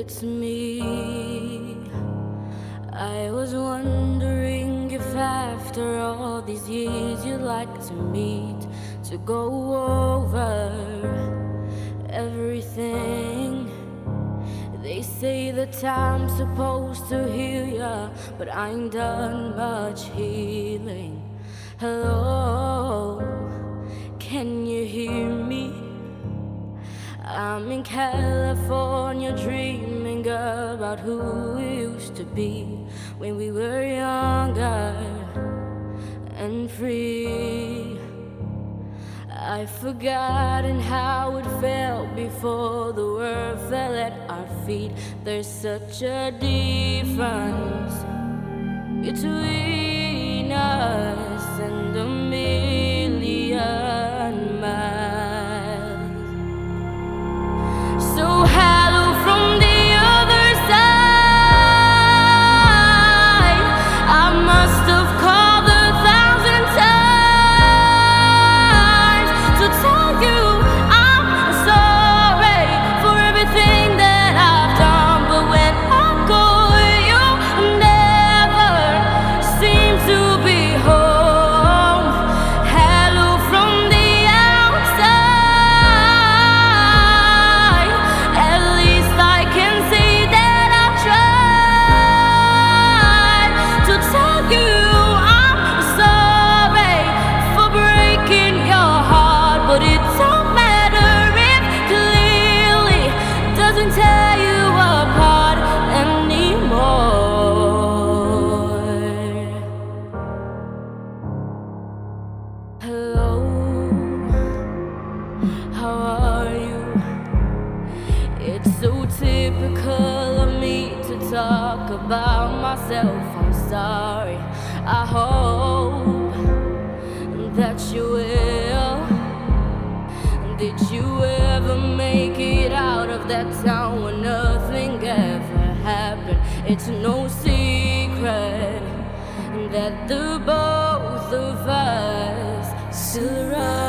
it's me. I was wondering if after all these years you'd like to meet, to go over everything. They say that I'm supposed to heal ya, but I ain't done much healing. Hello, can you hear me? I'm in California dreaming about who we used to be when we were younger and free. I've forgotten how it felt before the world fell at our feet. There's such a difference between us and a million miles. So hello from the other side. I must have called 1,000 times to tell you I'm sorry for everything that I've done. But when I call, you never seem to be home. Hello from the outside. At least I can say that I tried to tell you I'm sorry for breaking your heart, but it don't matter if clearly doesn't tear you apart anymore. Hello, how are you? It's so typical of me to talk about myself. I'm sorry. I hope that you will. Did you ever make it out of that town where nothing ever happened? It's no secret that the both of us still around.